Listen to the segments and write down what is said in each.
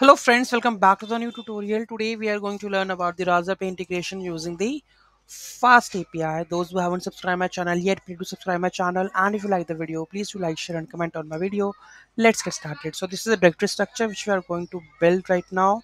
Hello friends, welcome back to the new tutorial. Today we are going to learn about the Razorpay integration using the FastAPI. Those who haven't subscribed my channel yet, please do subscribe my channel, and if you like the video, please do like, share and comment on my video. Let's get started. So this is the directory structure which we are going to build right now.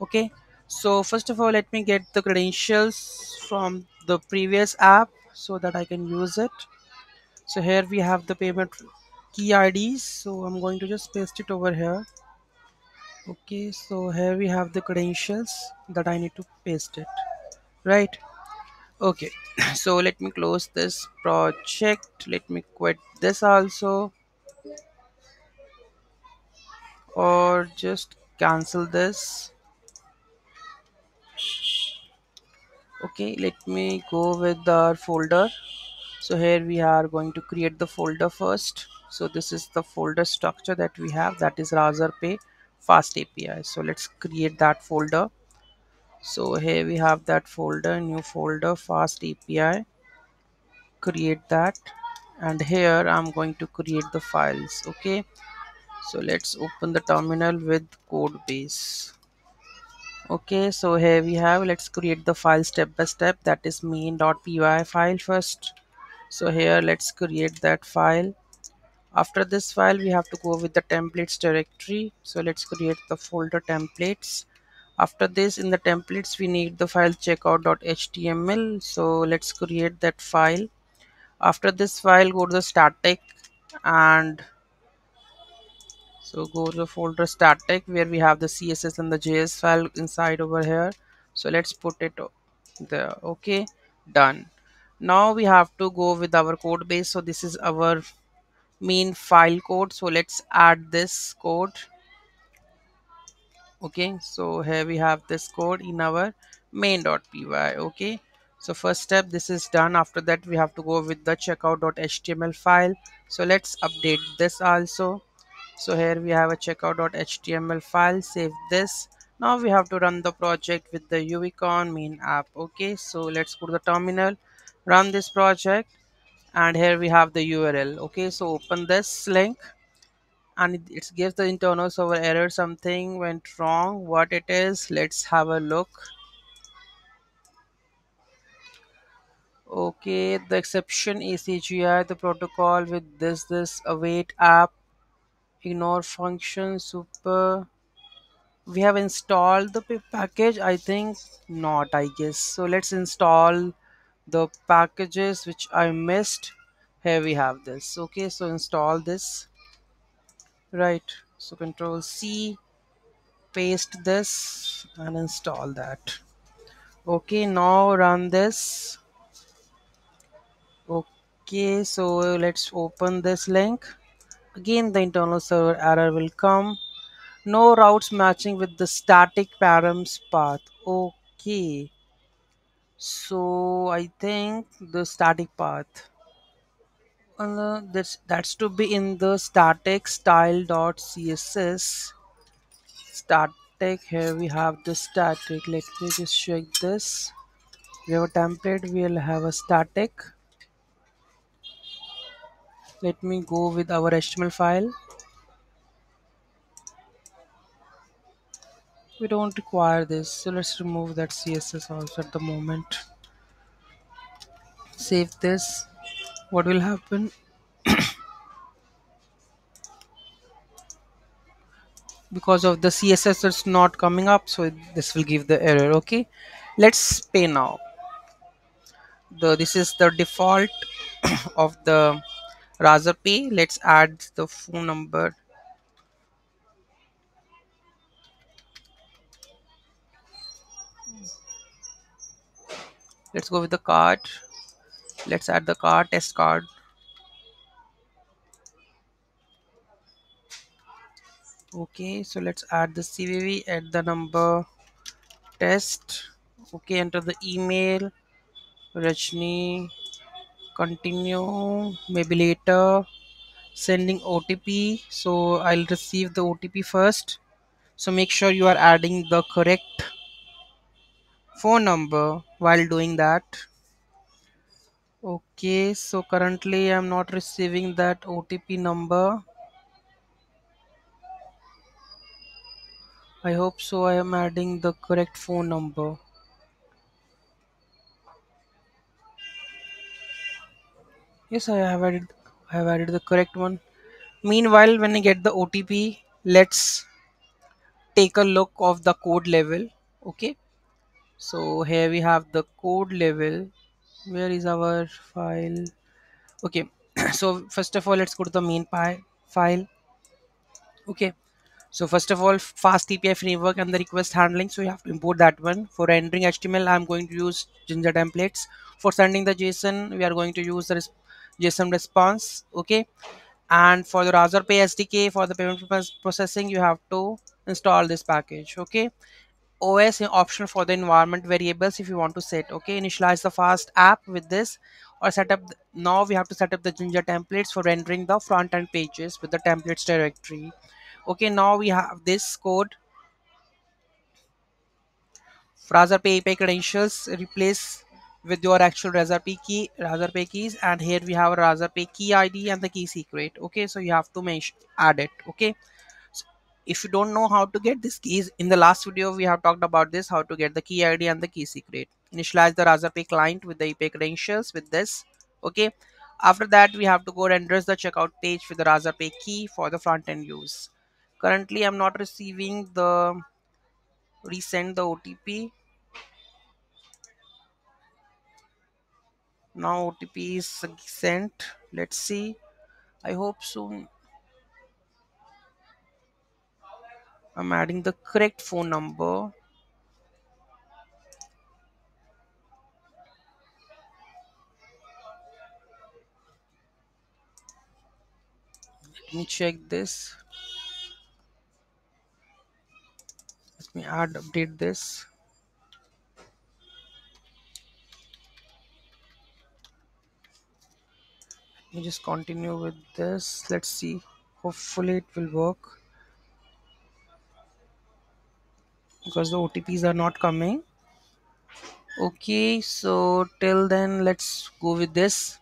Okay, so first of all let me get the credentials from the previous app so that I can use it. So here we have the payment key IDs, so I'm going to just paste it over here. Okay, so here we have the credentials that I need to paste it, right? Okay, so let me close this project. Let me quit this also, or just cancel this. Okay, let me go with our folder. So here we are going to create the folder first. So this is the folder structure that we have, that is Razorpay FastAPI. So let's create that folder. So here we have that folder, new folder FastAPI. Create that, and here I'm going to create the files. Okay, so let's open the terminal with code base. Okay, so here we have, let's create the file step by step, that is main.py file first. So here let's create that file. After this file we have to go with the templates directory, so let's create the folder templates. After this, in the templates we need the file checkout.html, so let's create that file. After this file, go to the static, and so go to the folder static where we have the CSS and the JS file inside over here. So let's put it there. Okay, done. Now we have to go with our code base. So this is our main file code, so let's add this code. Okay, so here we have this code in our main.py. okay, so first step this is done. After that we have to go with the checkout.html file, so let's update this also. So here we have a checkout.html file, save this. Now we have to run the project with the uvicorn main app. Okay, so let's go to the terminal, run this project, and here we have the URL. okay, so open this link, and it gives the internal server error, something went wrong. What it is, let's have a look. Okay, the exception ACGI, the protocol with this await app ignore function super. We have installed the package, I think not, I guess. So let's install the packages which I missed. Here we have this. Okay, so install this, right? So Control C, paste this and install that. Okay, now run this. Okay, so let's open this link again. The internal server error will come, no routes matching with the static params path. Okay, so I think the static path, that's to be in the static style.css static. Here we have the static. Let me just check this. We have a template, we'll have a static. Let me go with our HTML file. We don't require this, so let's remove that CSS also at the moment. Save this. What will happen? Because of the CSS it's not coming up, so this will give the error. Okay, let's pay now. This is the default of the Razorpay. Let's add the phone number. Let's go with the card. Let's add the card, test card. Okay, so let's add the CVV, add the number, test. Okay, enter the email, Rajni, continue, maybe later. Sending OTP, so I'll receive the OTP first. So make sure you are adding the correct phone number while doing that. Okay, so currently I'm not receiving that OTP number. I hope so. I am adding the correct phone number. Yes, I have added the correct one. Meanwhile, when I get the OTP, let's take a look of the code level. Okay, so here we have the code level. Where is our file? Okay, so first of all, let's go to the main file. Okay, so first of all, FastAPI framework and the request handling. So you have to import that one. For rendering HTML, I'm going to use Jinja templates. For sending the JSON, we are going to use the JSON response. Okay, and for the Razorpay SDK for the payment processing, you have to install this package. Okay, OS optional for the environment variables if you want to set. Okay, initialize the fast app with this, or set up. Now we have to set up the Jinja templates for rendering the front end pages with the templates directory. Okay, now we have this code. Razorpay API credentials replace with your actual Razorpay key, Razorpay keys, and here we have a Razorpay key ID and the key secret. Okay, so you have to add it. Okay, so if you don't know how to get these keys, in the last video we have talked about this, how to get the key ID and the key secret. Initialize the Razorpay client with the API credentials with this. Okay, after that we have to go and address the checkout page with the Razorpay key for the front end use. Currently, I'm not receiving the resend the OTP. Now OTP is sent. Let's see. I hope soon. I'm adding the correct phone number. Let me check this. Let me update this. Let me just continue with this. Let's see. Hopefully it will work, because the OTPs are not coming. Okay, so till then let's go with this.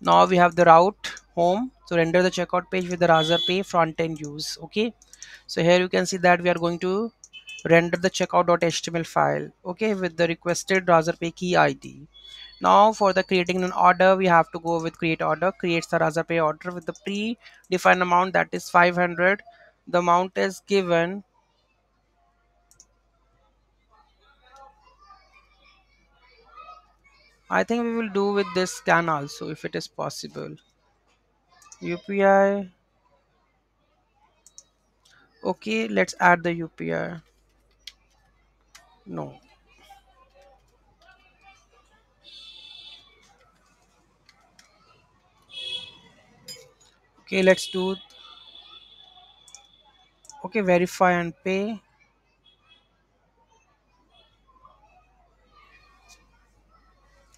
Now we have the route home. So render the checkout page with the Razorpay front end use. Okay, so here you can see that we are going to render the checkout.html file, okay, with the requested Razorpay key ID. Now for the creating an order, we have to go with create order. Creates the Razorpay order with the predefined amount, that is 500. The amount is given. I think we will do with this scan also if it is possible. UPI. Okay, let's add the UPI. No. Okay, let's do. Okay, verify and pay.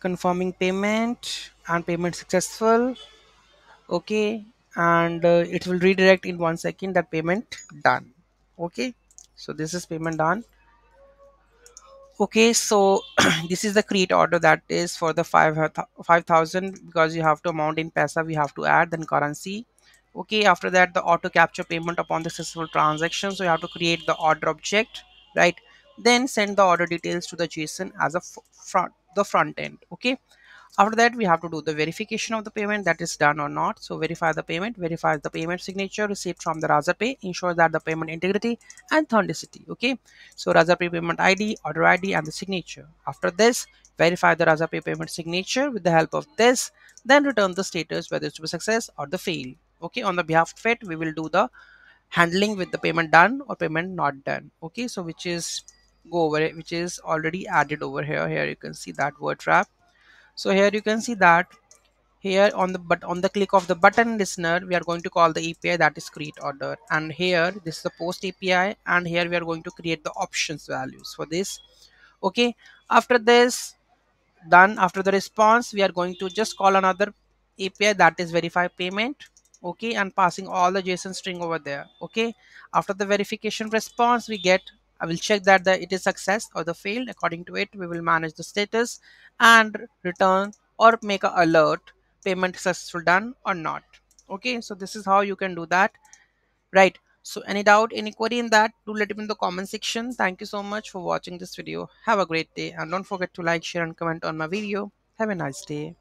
Confirming payment and payment successful. Okay, and it will redirect in 1 second that payment done. Okay, so this is payment done. Okay, so this is the create order, that is for the 5,000, because you have to amount in paisa, we have to add then currency. Okay, after that the auto capture payment upon the successful transaction. So you have to create the order object, right? Then send the order details to the JSON as a front end. Okay, after that we have to do the verification of the payment, that is done or not. So verify the payment, verify the payment signature received from the Razorpay, ensure that the payment integrity and authenticity. Okay, so Razorpay payment ID, order ID and the signature. After this, verify the Razorpay payment signature with the help of this, then return the status whether it's a success or the fail. Okay, on the behalf of it we will do the handling with the payment done or payment not done. Okay, so which is go over it, which is already added over here. Here you can see that word wrap. So here you can see that here on the click of the button listener, we are going to call the API, that is create order, and here this is the post API, and here we are going to create the options values for this. Okay, after this done, after the response we are going to just call another API, that is verify payment. Okay, and passing all the JSON string over there. Okay, after the verification response we get, I will check that it is success or the failed. According to it, we will manage the status and return or make an alert, payment successful done or not. Okay, so this is how you can do that, right? So any doubt, any query in that, do let it in the comment section. Thank you so much for watching this video. Have a great day and don't forget to like, share and comment on my video. Have a nice day.